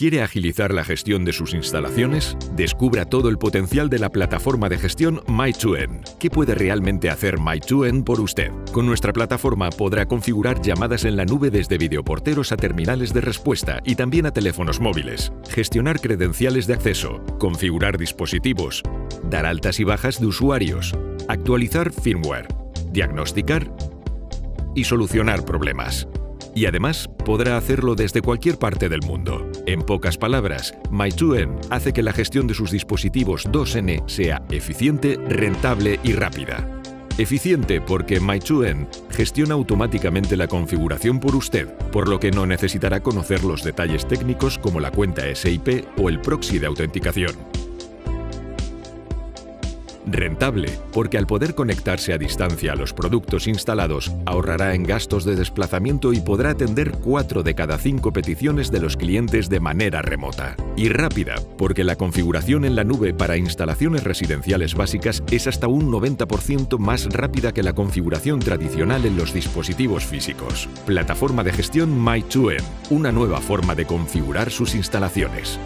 ¿Quiere agilizar la gestión de sus instalaciones? Descubra todo el potencial de la plataforma de gestión My2N. ¿Qué puede realmente hacer My2N por usted? Con nuestra plataforma podrá configurar llamadas en la nube desde videoporteros a terminales de respuesta y también a teléfonos móviles, gestionar credenciales de acceso, configurar dispositivos, dar altas y bajas de usuarios, actualizar firmware, diagnosticar y solucionar problemas. Y además podrá hacerlo desde cualquier parte del mundo. En pocas palabras, My2N hace que la gestión de sus dispositivos 2N sea eficiente, rentable y rápida. Eficiente porque My2N gestiona automáticamente la configuración por usted, por lo que no necesitará conocer los detalles técnicos como la cuenta SIP o el proxy de autenticación. Rentable, porque al poder conectarse a distancia a los productos instalados, ahorrará en gastos de desplazamiento y podrá atender 4 de cada 5 peticiones de los clientes de manera remota. Y rápida, porque la configuración en la nube para instalaciones residenciales básicas es hasta un 90% más rápida que la configuración tradicional en los dispositivos físicos. Plataforma de gestión My2N, una nueva forma de configurar sus instalaciones.